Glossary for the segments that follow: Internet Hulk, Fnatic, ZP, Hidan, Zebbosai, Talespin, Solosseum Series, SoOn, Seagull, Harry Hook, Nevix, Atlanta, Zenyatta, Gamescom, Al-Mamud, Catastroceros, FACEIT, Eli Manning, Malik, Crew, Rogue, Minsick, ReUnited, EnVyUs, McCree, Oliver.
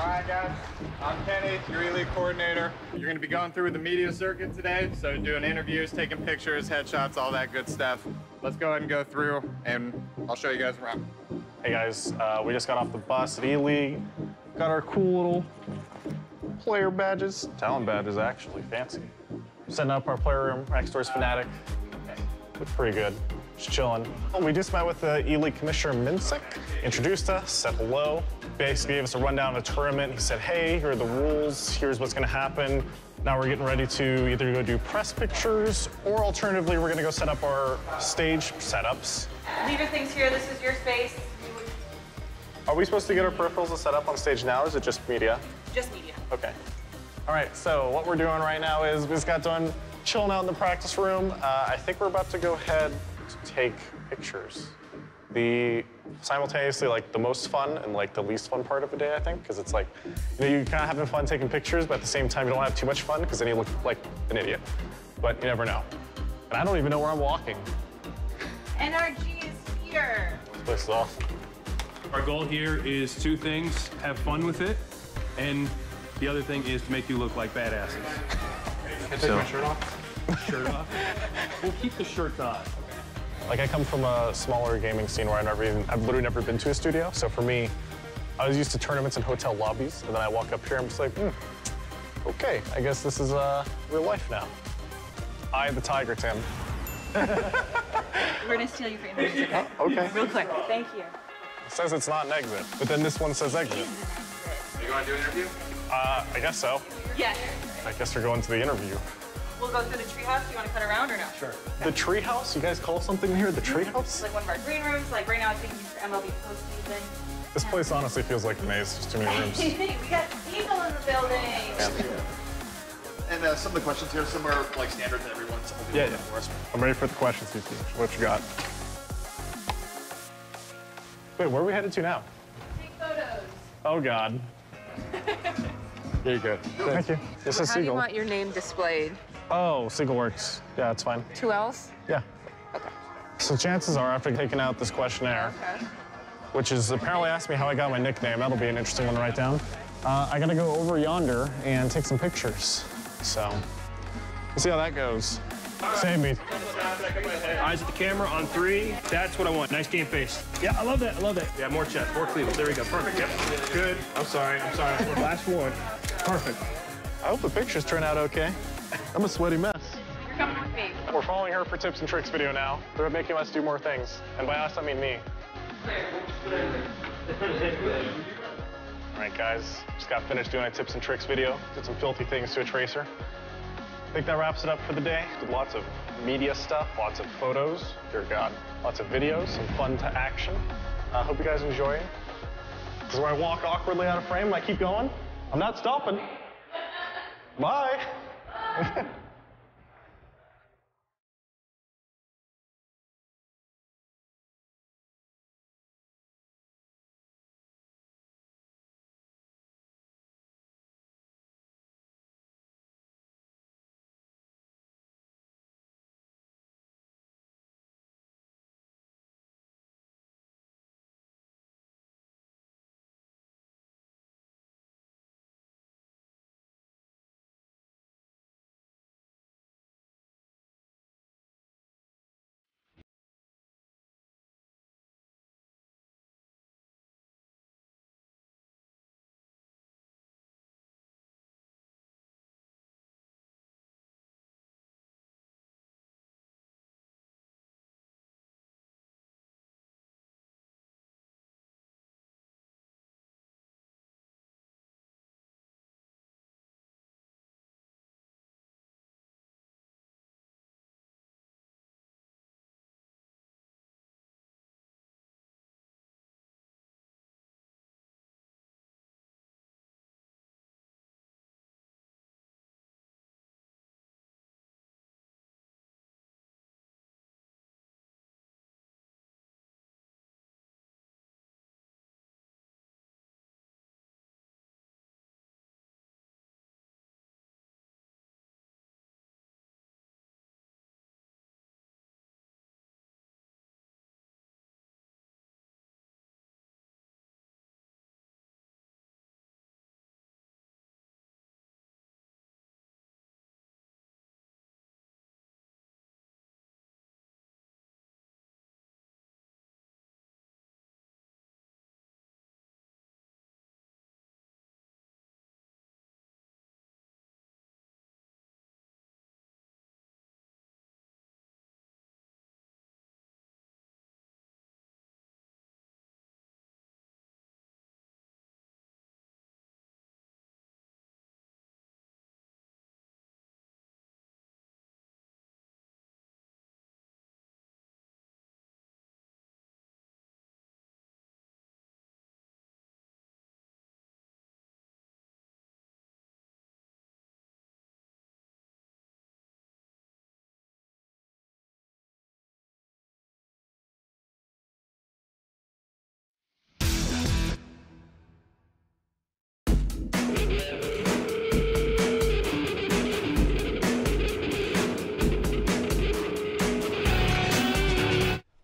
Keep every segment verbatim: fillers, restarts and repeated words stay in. All right, guys, I'm Kenny, your E-League coordinator. You're gonna be going through the media circuit today, so doing interviews, taking pictures, headshots, all that good stuff. Let's go ahead and go through, and I'll show you guys around. Hey guys, uh, we just got off the bus at E-League, got our cool little player badges. Talent badges, actually, fancy. Setting up our player room, next door's Fnatic. Looks pretty good. Just chilling. Well, we just met with the E-League Commissioner Minsick, introduced us, said hello. Basically gave us a rundown of the tournament. He said, hey, here are the rules, here's what's gonna happen. Now we're getting ready to either go do press pictures or alternatively, we're gonna go set up our stage setups. Leave your things here, this is your space. Are we supposed to get our peripherals to set up on stage now or is it just media? Just media. Okay. All right, so what we're doing right now is we just got done chilling out in the practice room. Uh, I think we're about to go ahead to take pictures. The simultaneously like the most fun and like the least fun part of the day, I think, because it's like, you know, you're kind of having fun taking pictures, but at the same time, you don't have too much fun because then you look like an idiot. But you never know. And I don't even know where I'm walking. N R G is here. This place is awesome. Our goal here is two things: have fun with it, and the other thing is to make you look like badasses. Can I take so. my shirt off? Shirt off? We'll keep the shirt on. Like, I come from a smaller gaming scene where I never even, I've literally never been to a studio. So for me, I was used to tournaments and hotel lobbies. And then I walk up here, I'm just like, hmm, okay, I guess this is uh, real life now. Eye of the tiger, Tim. We're gonna steal you for interview. Oh, okay. Real quick, thank you. It says it's not an exit, but then this one says exit. Are you going to do an interview? Uh, I guess so. Yes. I guess we're going to the interview. We'll go through the treehouse. Do you want to cut around or no? Sure. The treehouse? You guys call something here the treehouse? Like one of our green rooms. Like right now, it's being used for M L B postseason. This yeah. place honestly feels like a maze. Just too many rooms. We got Seagull in the building. And uh, some of the questions here, some are like standard to everyone. Some will be yeah, yeah. for us. I'm ready for the questions, C P. What you got? Wait, where are we headed to now? Take photos. Oh God. There you go. Thank you. This so is Seagull. How do you want your name displayed? Oh, Seagull works. Yeah, that's fine. Two L's? Yeah. Okay. So chances are, after taking out this questionnaire, okay. which is apparently asked me how I got my nickname. That'll be an interesting one to write down. Uh, I gotta go over yonder and take some pictures. So, we'll see how that goes. Right. Save me. Eyes at the camera on three. That's what I want. Nice game face. Yeah, I love that. I love that. Yeah, more chest, more cleavage. There we go. Perfect. Yep. Good. I'm sorry. I'm sorry. Last one. Perfect. I hope the pictures turn out okay. I'm a sweaty mess. You're coming with me. We're following her for tips and tricks video now. They're making us do more things. And by us, I mean me. All right, guys. Just got finished doing a tips and tricks video. Did some filthy things to a tracer. I think that wraps it up for the day. Did lots of media stuff, lots of photos, dear God, lots of videos, some fun to action. I uh, hope you guys enjoy it. This is where I walk awkwardly out of frame and I keep going. I'm not stopping. Bye.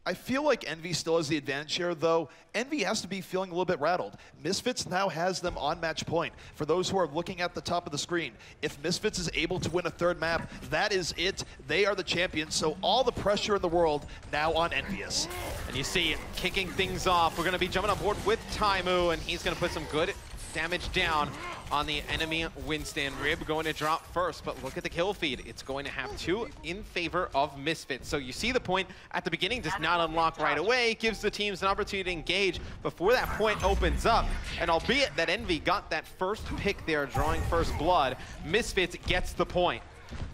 I feel like EnVy still has the advantage here, though. EnVy has to be feeling a little bit rattled. Misfits now has them on match point. For those who are looking at the top of the screen, if Misfits is able to win a third map, that is it. They are the champions, so all the pressure in the world now on EnVyUs. And you see it kicking things off. We're going to be jumping on board with Taimou, and he's going to put some good damage down on the enemy Winston. Rib going to drop first, but look at the kill feed. It's going to have two in favor of Misfits. So you see the point at the beginning does not unlock right away, gives the teams an opportunity to engage before that point opens up. And albeit that EnVy got that first pick there, drawing first blood, Misfits gets the point.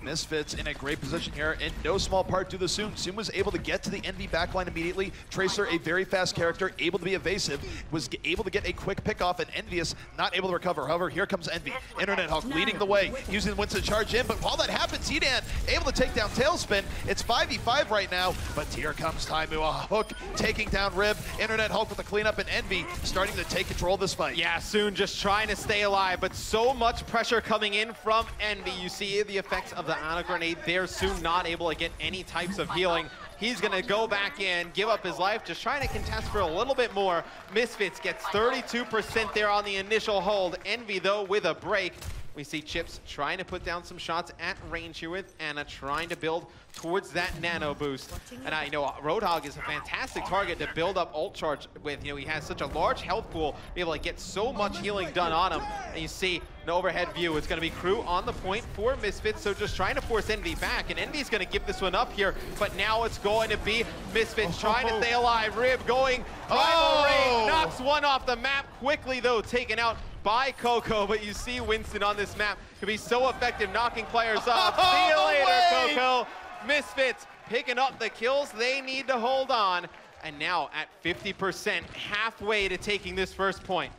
Misfits in a great position here, in no small part due to SoOn. SoOn was able to get to the EnVy backline immediately. Tracer, a very fast character, able to be evasive, was able to get a quick pickoff, and EnVyUs not able to recover. However, here comes EnVy. Internet Hulk leading the way, using Winston to charge in, but while that happens, Hidan able to take down Talespin. It's five v five right now, but here comes Taimou. A hook taking down Rib. Internet Hulk with the cleanup, and EnVy starting to take control of this fight. Yeah, SoOn just trying to stay alive, but so much pressure coming in from EnVy. You see the effects of the auto grenade there. SoOn not able to get any types of healing. He's gonna go back in, give up his life, just trying to contest for a little bit more. Misfits gets thirty-two percent there on the initial hold. EnVy though with a break. We see Chips trying to put down some shots at range here with Anna, trying to build towards that nano boost. And I know Roadhog is a fantastic target to build up ult charge with. You know, he has such a large health pool, be able to get so much healing done on him. And you see an overhead view. It's going to be Crew on the point for Misfits, so just trying to force EnVy back. And EnVy's going to give this one up here, but now it's going to be Misfits oh, trying oh, to stay alive. Rib going primal oh. raid, knocks one off the map quickly, though, taken out by Cocco, but you see Winston on this map can be so effective knocking players off. Oh, see you no later, way. Cocco. Misfits picking up the kills they need to hold on, and now at fifty percent, halfway to taking this first point.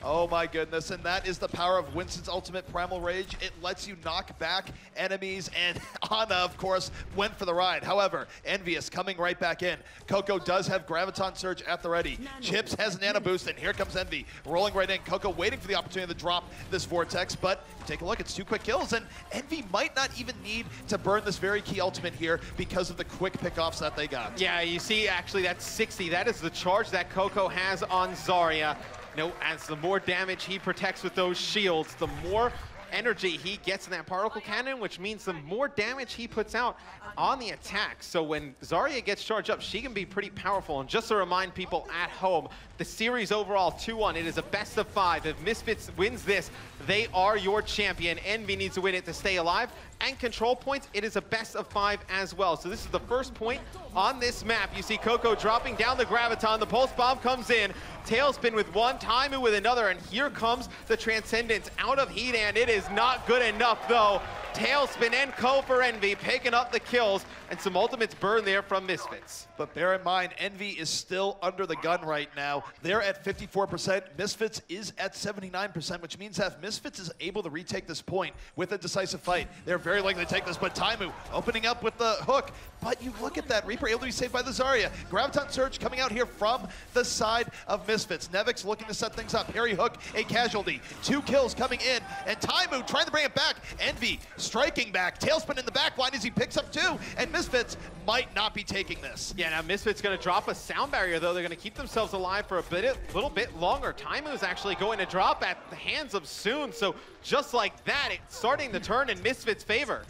Oh my goodness, and that is the power of Winston's ultimate primal rage. It lets you knock back enemies, and Ana, of course, went for the ride. However, EnVyUs coming right back in. Cocco does have Graviton Surge at the ready. Chips has an Nano Boost, and here comes EnVy rolling right in. Cocco waiting for the opportunity to drop this Vortex, but take a look, it's two quick kills, and EnVy might not even need to burn this very key ultimate here because of the quick pickoffs that they got. Yeah, you see, actually, that's sixty. That is the charge that Cocco has on Zarya. No, as the more damage he protects with those shields, the more energy he gets in that particle cannon, which means the more damage he puts out on the attack. So when Zarya gets charged up, she can be pretty powerful. And just to remind people at home, the series overall two one, it is a best of five. If Misfits wins this, they are your champion. EnVy needs to win it to stay alive. And control points, it is a best of five as well. So this is the first point on this map. You see Cocco dropping down the Graviton. The Pulse Bomb comes in. Tailspin with one, Taimou with another, and here comes the Transcendence out of Hidan. It is not good enough, though. Tailspin and Co for EnVy picking up the kills, and some ultimates burn there from Misfits. But bear in mind, EnVy is still under the gun right now. They're at fifty-four percent. Misfits is at seventy-nine percent, which means that if Misfits is able to retake this point with a decisive fight, they're very likely to take this. But Taimou opening up with the hook. But you look at that, Reaper able to be saved by the Zarya. Graviton Surge coming out here from the side of Misfits. Nevix looking to set things up. Harry Hook, a casualty. Two kills coming in, and Taimou trying to bring it back. EnVy striking back. Tailspin in the back line as he picks up two, and Misfits might not be taking this. Yeah, now Misfits going to drop a sound barrier, though. They're going to keep themselves alive for a bit, little bit longer. Taimu's actually going to drop at the hands of SoOn, so just like that, it's starting to turn in Misfits' favor.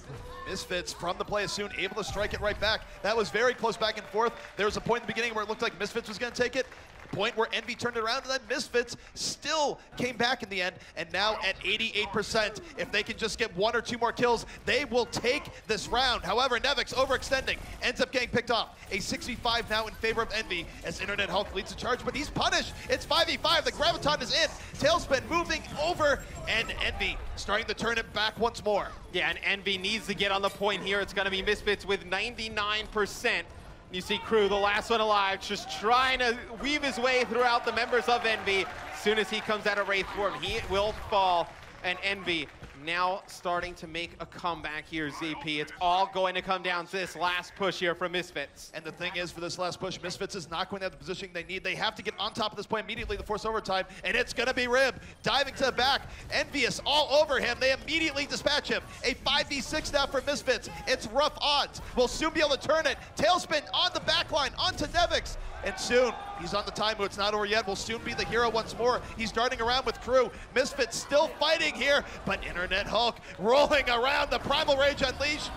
Misfits from the play is SoOn, able to strike it right back. That was very close back and forth. There was a point in the beginning where it looked like Misfits was going to take it, the point where EnVy turned it around, and then Misfits still came back in the end, and now at eighty-eight percent. If they can just get one or two more kills, they will take this round. However, Nevix overextending, ends up getting picked off. A sixty-five now in favor of EnVy as Internet Hulk leads the charge, but he's punished. It's five v five, the Graviton is in. Tailspin moving over, and EnVy starting to turn it back once more. Yeah, and EnVy needs to get on the point here. It's gonna be Misfits with ninety-nine percent. You see Crew, the last one alive, just trying to weave his way throughout the members of EnVy. As soon as he comes out of Wraith form, he will fall, and EnVy now starting to make a comeback here, Z P. It's all going to come down to this last push here from Misfits. And the thing is, for this last push, Misfits is not going to have the positioning they need. They have to get on top of this play immediately to force overtime, and it's going to be Rib diving to the back. EnVyUs all over him. They immediately dispatch him. A five v six now for Misfits. It's rough odds. We'll soon be able to turn it. Tailspin on the back line, onto Nevix. And SoOn, he's on the Taimou. It's not over yet. We'll soon be the hero once more. He's darting around with Crew. Misfits still fighting here, but Internet Hulk rolling around, the Primal Rage unleashed.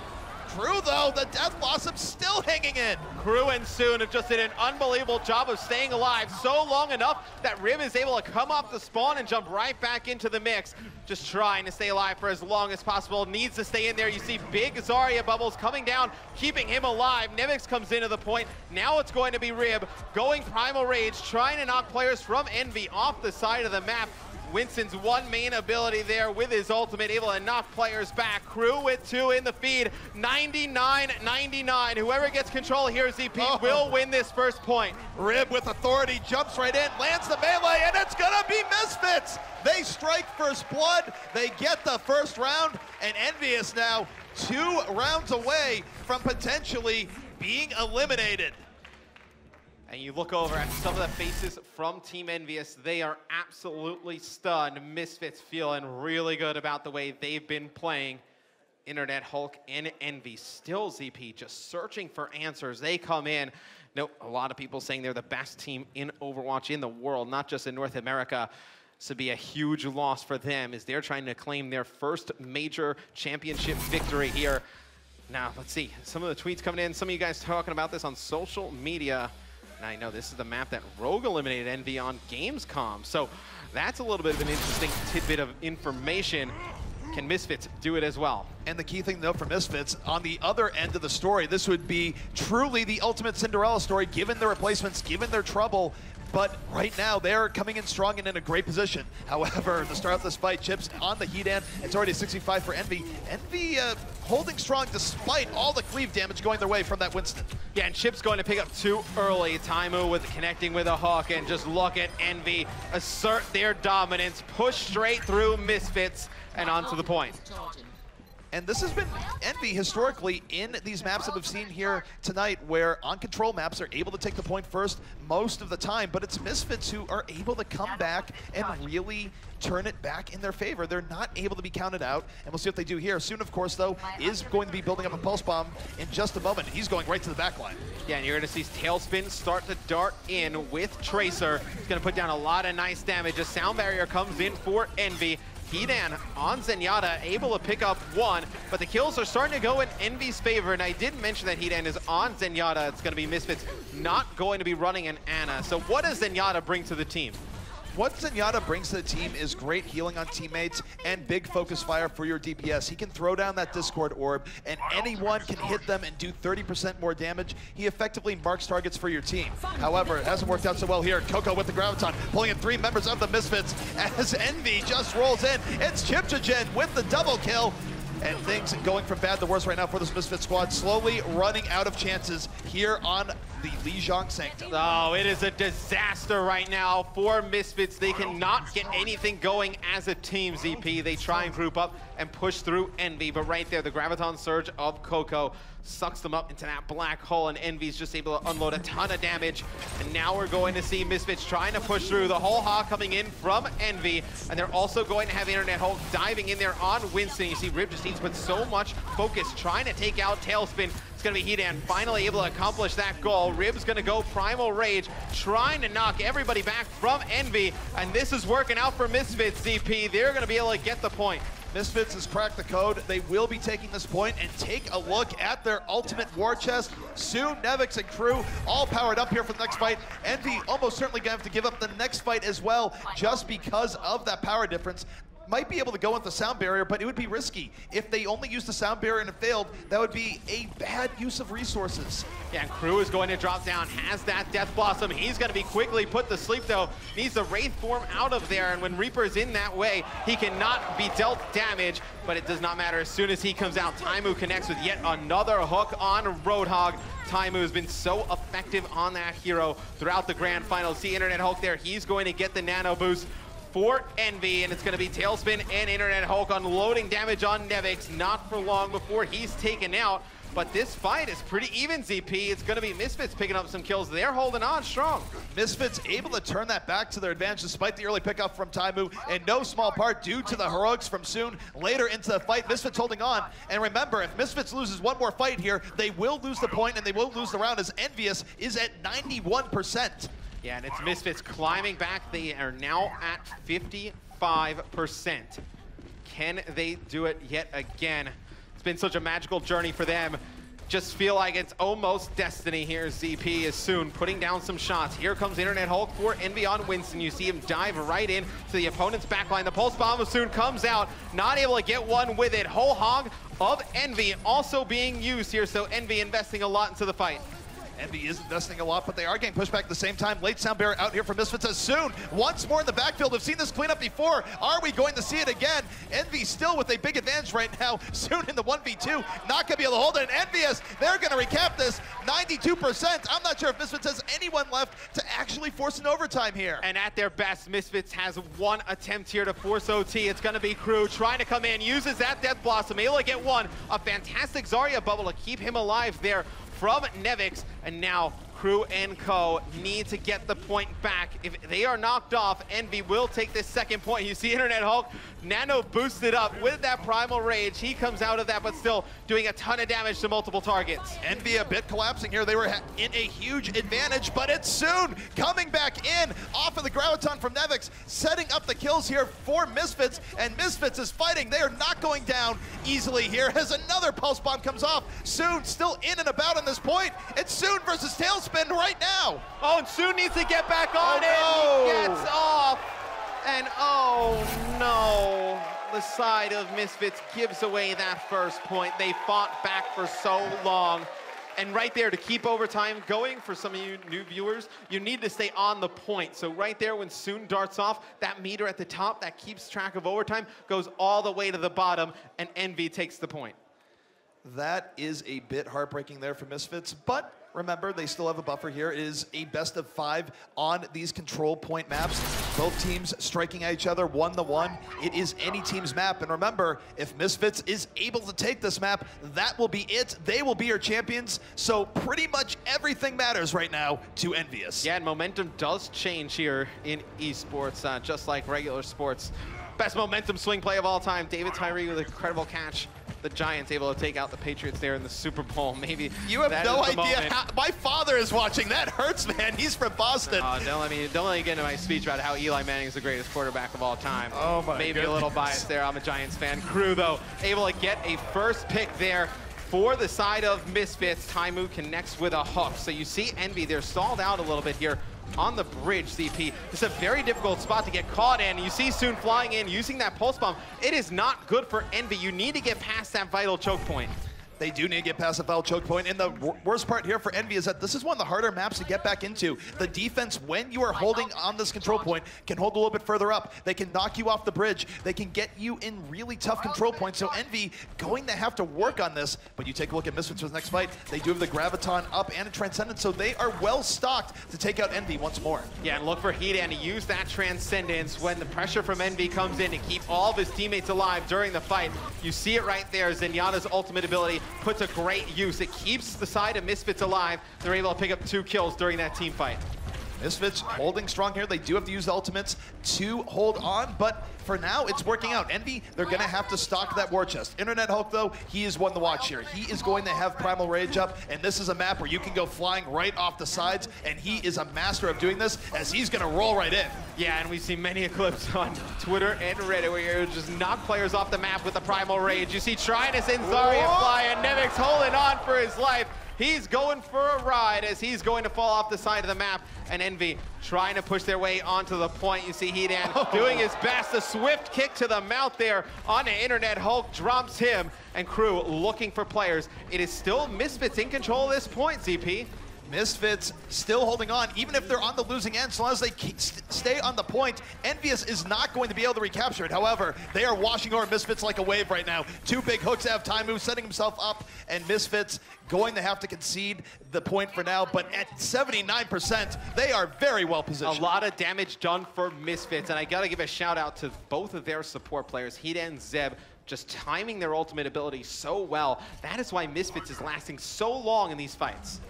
Crew, though, the Death Blossom still hanging in. Crew and SoOn have just did an unbelievable job of staying alive so long enough that Rib is able to come off the spawn and jump right back into the mix. Just trying to stay alive for as long as possible. Needs to stay in there. You see big Zarya bubbles coming down, keeping him alive. Nevix comes into the point. Now it's going to be Rib going Primal Rage, trying to knock players from EnVy off the side of the map. Winston's one main ability there with his ultimate, able to knock players back. Crew with two in the feed, ninety-nine ninety-nine. Whoever gets control here, Z P, oh. will win this first point. Rib with authority jumps right in, lands the melee, and it's gonna be Misfits. They strike first blood, they get the first round, and EnVyUs now two rounds away from potentially being eliminated. And you look over at some of the faces from Team EnVyUs, they are absolutely stunned. Misfits feeling really good about the way they've been playing. Internet Hulk and EnVy, still Z P, just searching for answers. They come in. No, a lot of people saying they're the best team in Overwatch in the world, not just in North America. This would be a huge loss for them as they're trying to claim their first major championship victory here. Now, let's see, some of the tweets coming in, some of you guys talking about this on social media. And I know this is the map that Rogue eliminated EnVy on Gamescom. So that's a little bit of an interesting tidbit of information. Can Misfits do it as well? And the key thing, though, for Misfits, on the other end of the story, this would be truly the ultimate Cinderella story, given their replacements, given their trouble. But right now, they're coming in strong and in a great position. However, to start off this fight, Chips on the Hidan. It's already sixty-five for EnVy. EnVy uh, holding strong despite all the cleave damage going their way from that Winston. Yeah, and Chips going to pick up too early. Taimou with connecting with a Hawk, and just look at EnVy assert their dominance, push straight through Misfits, and onto the point. And this has been EnVy historically in these maps that we've seen here tonight, where on control maps are able to take the point first most of the time, but it's Misfits who are able to come back and really turn it back in their favor. They're not able to be counted out, and we'll see what they do here. SoOn, of course, though, is going to be building up a pulse bomb in just a moment. He's going right to the back line. Yeah, and you're gonna see Tailspin start to dart in with Tracer. It's gonna put down a lot of nice damage. A sound barrier comes in for EnVy. Hidan on Zenyatta, able to pick up one, but the kills are starting to go in EnVy's favor, and I did mention that Hidan is on Zenyatta. It's going to be Misfits not going to be running an Ana. So what does Zenyatta bring to the team? What Zenyatta brings to the team is great healing on teammates and big focus fire for your D P S. He can throw down that Discord orb, and anyone can hit them and do thirty percent more damage. He effectively marks targets for your team. However, it hasn't worked out so well here. Cocco with the Graviton, pulling in three members of the Misfits as EnVy just rolls in. It's chipshajen with the double kill. And things going from bad to worse right now for this Misfit squad, slowly running out of chances here on the Lijiang Sanctum. Oh, it is a disaster right now for Misfits. They cannot get anything going as a team, Z P. They try and group up and push through EnVy, but right there, the Graviton Surge of Cocco sucks them up into that black hole, and EnVy's just able to unload a ton of damage. And now we're going to see Misfits trying to push through. The whole Hawk coming in from EnVy, and they're also going to have Internet Hulk diving in there on Winston. You see Rib just needs to put so much focus, trying to take out Tailspin. It's going to be Hidan finally able to accomplish that goal. Rib's going to go Primal Rage, trying to knock everybody back from EnVy, and this is working out for Misfits, Z P. They're going to be able to get the point. Misfits has cracked the code. They will be taking this point, and take a look at their ultimate war chest. SoOn, Nevix, and Crew all powered up here for the next fight. EnVy almost certainly going to have to give up the next fight as well, just because of that power difference. Might be able to go with the sound barrier, but it would be risky. If they only used the sound barrier and it failed, that would be a bad use of resources. Yeah, and Crew is going to drop down, has that Death Blossom. He's going to be quickly put to sleep, though. Needs the Wraith Form out of there, and when Reaper's in that way, he cannot be dealt damage, but it does not matter. As soon as he comes out, Taimou connects with yet another hook on Roadhog. Taimou has been so effective on that hero throughout the Grand Final. See Internet Hulk there, he's going to get the Nano Boost. for EnVy, and it's going to be Talespin and Internet Hulk unloading damage on Nevix. Not for long before he's taken out, but this fight is pretty even, Z P. It's going to be Misfits picking up some kills. They're holding on strong. Misfits able to turn that back to their advantage despite the early pickup from Taimou, and no small part due to the heroics from SoOn later into the fight. Misfits holding on, and remember, if Misfits loses one more fight here, they will lose the point and they will lose the round, as EnVyUs is at ninety-one percent. Yeah, and it's Misfits climbing back. They are now at fifty-five percent. Can they do it yet again? It's been such a magical journey for them. Just feel like it's almost destiny here. Z P is SoOn putting down some shots. Here comes Internet Hulk for EnVy on Winston. You see him dive right in to the opponent's backline. The pulse bomb of SoOn comes out, not able to get one with it. Whole hog of EnVy also being used here, so EnVy investing a lot into the fight. EnVy is investing a lot, but they are getting pushed back at the same time. Late sound barrier out here for Misfits as SoOn once more in the backfield. We've seen this cleanup before. Are we going to see it again? EnVy still with a big advantage right now. SoOn in the one v two, not gonna be able to hold it. And EnVyUs, they're gonna recap this, ninety-two percent. I'm not sure if Misfits has anyone left to actually force an overtime here. And at their best, Misfits has one attempt here to force O T. It's gonna be Crew trying to come in, uses that Death Blossom, able to get one. A fantastic Zarya bubble to keep him alive there from Nevix, and now Crew and Co need to get the point back. If they are knocked off, EnVy will take this second point. You see Internet Hulk nano boosted up with that Primal Rage. He comes out of that, but still doing a ton of damage to multiple targets. EnVy a bit collapsing here. They were in a huge advantage, but it's SoOn coming back in off of the Graviton from Nevix, setting up the kills here for Misfits, and Misfits is fighting. They are not going down easily here as another Pulse Bomb comes off. SoOn still in and about on this point. It's SoOn versus Talespin right now. Oh, and SoOn needs to get back on oh, it. No. He gets off. And oh no, the side of Misfits gives away that first point. They fought back for so long. And right there, to keep overtime going, for some of you new viewers, you need to stay on the point. So right there, when SoOn darts off, that meter at the top that keeps track of overtime goes all the way to the bottom, and EnVy takes the point. That is a bit heartbreaking there for Misfits, but remember, they still have a buffer here. It is a best of five on these control point maps. Both teams striking at each other, one to one. It is any team's map. And remember, if Misfits is able to take this map, that will be it. They will be your champions. So pretty much everything matters right now to EnVyUs. Yeah, and momentum does change here in esports, uh, just like regular sports. Best momentum swing play of all time. David Tyree with an incredible catch. The Giants able to take out the Patriots there in the Super Bowl. Maybe you have no idea how, my father is watching. That hurts, man. He's from Boston. Uh, don't let me don't let me get into my speech about how Eli Manning is the greatest quarterback of all time. Oh my Maybe goodness. A little biased there. I'm a Giants fan. Crew though, able to get a first pick there for the side of Misfits. Taimou connects with a hook. So you see EnVy, they're stalled out a little bit here on the bridge, Z P. It's a very difficult spot to get caught in. You see SoOn flying in, using that pulse bomb. It is not good for EnVy. You need to get past that vital choke point. They do need to get past the foul choke point. And the worst part here for EnVy is that this is one of the harder maps to get back into. The defense, when you are holding on this control point, can hold a little bit further up. They can knock you off the bridge. They can get you in really tough control points. So EnVy going to have to work on this. But you take a look at Misfits for the next fight. They do have the Graviton up and a Transcendence, so they are well stocked to take out EnVy once more. Yeah, and look for Hidan to use that Transcendence when the pressure from EnVy comes in to keep all of his teammates alive during the fight. You see it right there. Zenyatta's ultimate ability puts a great use. It keeps the side of Misfits alive. They're able to pick up two kills during that team fight. Misfits holding strong here. They do have to use ultimates to hold on, but for now, it's working out. EnVy, they're gonna have to stock that war chest. Internet Hulk, though, he is one to watch here. He is going to have Primal Rage up, and this is a map where you can go flying right off the sides, and he is a master of doing this, as he's gonna roll right in. Yeah, and we've seen many clips on Twitter and Reddit where you're just knock players off the map with the Primal Rage. You see Trinus and Zarya fly, and Nevix holding on for his life. He's going for a ride as he's going to fall off the side of the map, and EnVy trying to push their way onto the point. You see Hidan oh. doing his best. The swift kick to the mouth there on the Internet Hulk drops him, and Crew looking for players. It is still Misfits in control at this point, Z P. Misfits still holding on, even if they're on the losing end, so long as they keep st stay on the point, EnVyUs is not going to be able to recapture it. However, they are washing over Misfits like a wave right now. Two big hooks out of Taimou, setting himself up, and Misfits going to have to concede the point for now, but at seventy-nine percent, they are very well positioned. A lot of damage done for Misfits, and I gotta give a shout out to both of their support players, Hidan and Zeb, just timing their ultimate ability so well. That is why Misfits is lasting so long in these fights.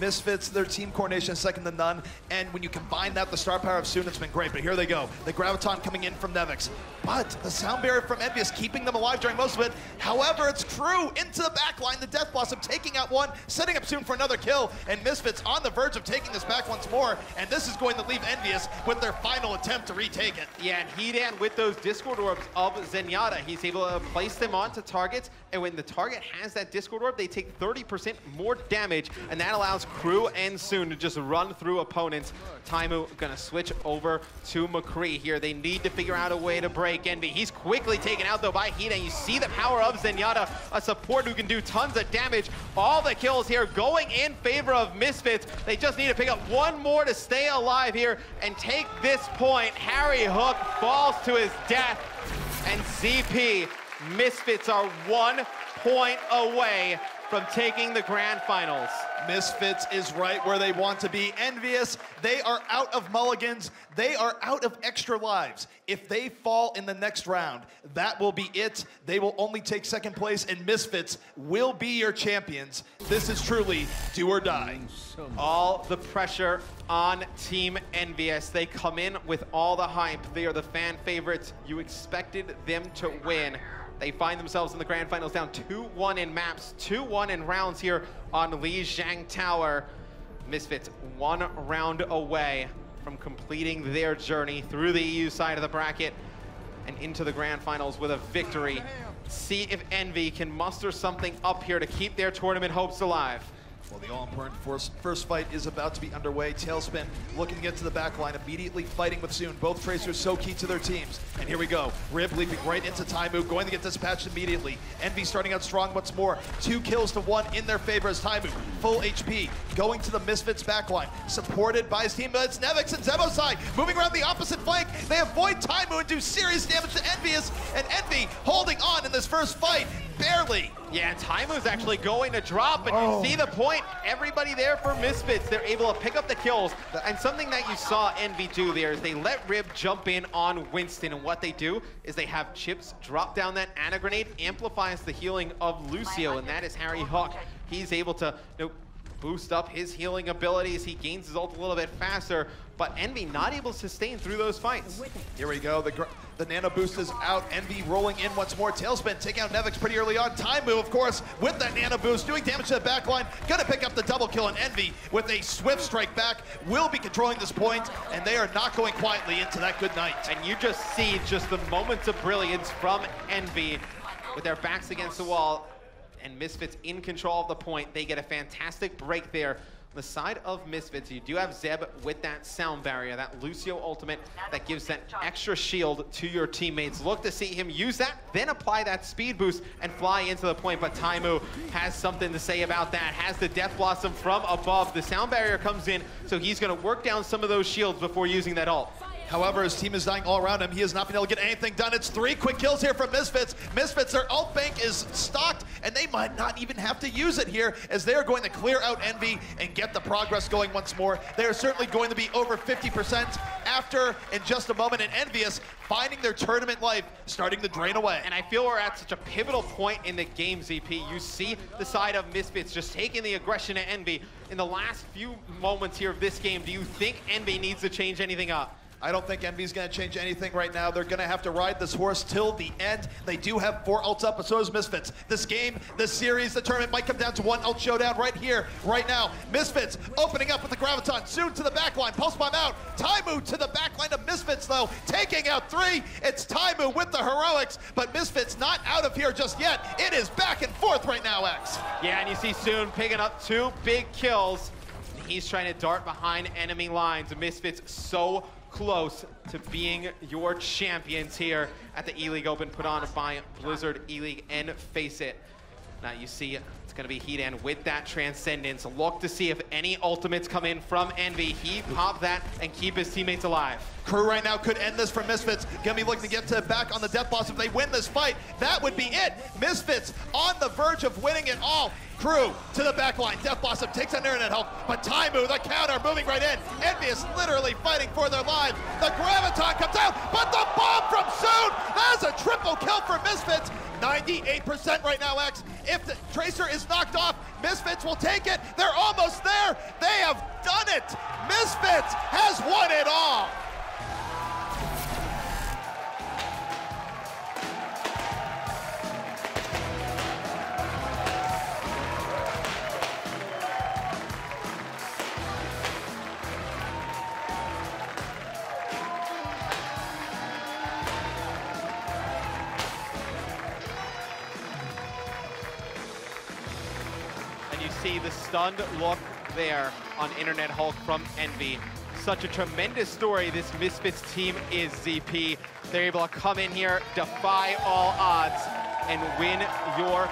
Misfits, their team coordination is second to none, and when you combine that with the star power of SoOn, it's been great, but here they go. The Graviton coming in from Nevix, but the sound barrier from EnVyUs keeping them alive during most of it. However, it's Crew into the backline, the Death Blossom taking out one, setting up SoOn for another kill, and Misfits on the verge of taking this back once more, and this is going to leave EnVyUs with their final attempt to retake it. Yeah, and Hidan with those Discord Orbs of Zenyatta, he's able to place them onto targets, and when the target has that Discord Orb, they take thirty percent more damage, and that allows Crew and SoOn to just run through opponents. Taimou gonna switch over to McCree here. They need to figure out a way to break EnVy. He's quickly taken out though by Hidan. You see the power of Zenyatta, a support who can do tons of damage. All the kills here going in favor of Misfits. They just need to pick up one more to stay alive here and take this point. Harry Hook falls to his death, and Z P, Misfits are one point away from taking the grand finals. Misfits is right where they want to be. EnVyUs, they are out of mulligans. They are out of extra lives. If they fall in the next round, that will be it. They will only take second place, and Misfits will be your champions. This is truly do or die. All the pressure on Team EnVyUs. They come in with all the hype. They are the fan favorites. You expected them to win. They find themselves in the grand finals down two one in maps, two one in rounds here on Lijiang Tower. Misfits one round away from completing their journey through the E U side of the bracket and into the grand finals with a victory. See if EnVy can muster something up here to keep their tournament hopes alive. Well, the all-important first fight is about to be underway. Talespin looking to get to the back line, immediately fighting with SoOn. Both tracers so key to their teams. And here we go. Rib leaping right into Taimou, going to get dispatched immediately. EnVy starting out strong once more. Two kills to one in their favor as Taimou, full H P, going to the Misfits back line, supported by his team. But it's Nevix and Zebbosai moving around the opposite flank. They avoid Taimou and do serious damage to EnVyUs, and EnVy holding on in this first fight, barely. Yeah, Taimou's actually going to drop, and oh. You see the point. Everybody there for Misfits, they're able to pick up the kills. And something that you saw EnVy do there is they let Rib jump in on Winston, and what they do is they have Chips drop down that Ana Grenade, amplifies the healing of Lucio, and that is Harry Hook. He's able to you know, boost up his healing abilities. He gains his ult a little bit faster, but EnVy not able to sustain through those fights. Here we go. The gr The Nano Boost is out. EnVy rolling in once more. Talespin taking out Nevix pretty early on. Taimou, of course, with that Nano Boost, doing damage to the back line. Gonna pick up the double kill, and EnVy with a swift strike back will be controlling this point, and they are not going quietly into that good night. And you just see just the moments of brilliance from EnVy with their backs against the wall, and Misfits in control of the point. They get a fantastic break there. The side of Misfits, you do have Zeb with that sound barrier, that Lucio ultimate that gives that extra shield to your teammates. Look to see him use that, then apply that speed boost and fly into the point, but Taimou has something to say about that. Has the Death Blossom from above. The sound barrier comes in, so he's gonna work down some of those shields before using that ult. However, his team is dying all around him. He has not been able to get anything done. It's three quick kills here from Misfits. Misfits, their ult bank is stocked, and they might not even have to use it here, as they are going to clear out EnVy and get the progress going once more. They are certainly going to be over fifty percent after in just a moment, and EnVyUs finding their tournament life starting to drain away. And I feel we're at such a pivotal point in the game, Z P. You see the side of Misfits just taking the aggression to EnVy. In the last few moments here of this game, do you think EnVy needs to change anything up? I don't think EnVy's going to change anything right now. They're going to have to ride this horse till the end. They do have four ults up, but so does Misfits. This game, this series, the tournament might come down to one ult showdown right here, right now. Misfits opening up with the Graviton. SoOn to the backline. Pulse Bomb out. Taimou to the backline of Misfits, though, taking out three. It's Taimou with the heroics, but Misfits not out of here just yet. It is back and forth right now, X. Yeah, and you see SoOn picking up two big kills. He's trying to dart behind enemy lines. Misfits so close to being your champions here at the E League Open put on by Blizzard, E League, and FACEIT. Now you see it's going to be Hidan with that Transcendence. Look to see if any ultimates come in from EnVy. He popped that and keep his teammates alive. Crew right now could end this for Misfits. Gonna be looking to get to back on the death boss. If they win this fight, that would be it. Misfits on the verge of winning it all. Crew to the back line. Death Blossom takes on Internet Hulk, but Taimou, the counter, moving right in. EnVy is literally fighting for their lives. The Graviton comes out, but the bomb from SoOn! That is a triple kill for Misfits. ninety-eight percent right now, X. If the Tracer is knocked off, Misfits will take it. They're almost there. They have done it. Misfits has won it all. See the stunned look there on Internet Hulk from EnVy. Such a tremendous story this Misfits team is, Z P. They're able to come in here, defy all odds, and win your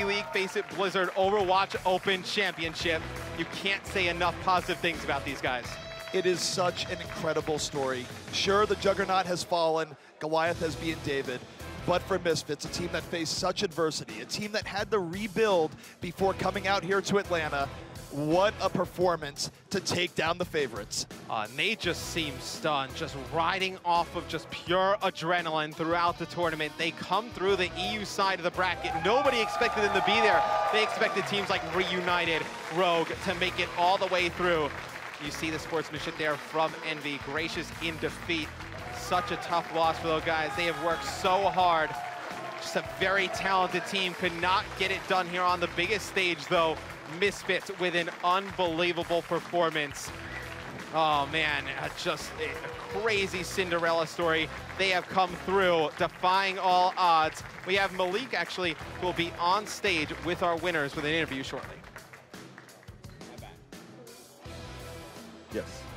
E-League FACEIT Blizzard Overwatch Open Championship. You can't say enough positive things about these guys. It is such an incredible story. Sure, the Juggernaut has fallen, Goliath has beaten David, but for Misfits, a team that faced such adversity, a team that had to rebuild before coming out here to Atlanta, what a performance to take down the favorites. Uh, and they just seem stunned, just riding off of just pure adrenaline throughout the tournament. They come through the E U side of the bracket. Nobody expected them to be there. They expected teams like ReUnited, Rogue to make it all the way through. You see the sportsmanship there from EnVy, gracious in defeat. Such a tough loss for those guys. They have worked so hard. Just a very talented team. Could not get it done here on the biggest stage, though. Misfits with an unbelievable performance. Oh, man, just a crazy Cinderella story. They have come through, defying all odds. We have Malik, actually, who will be on stage with our winners with an interview shortly. Yes.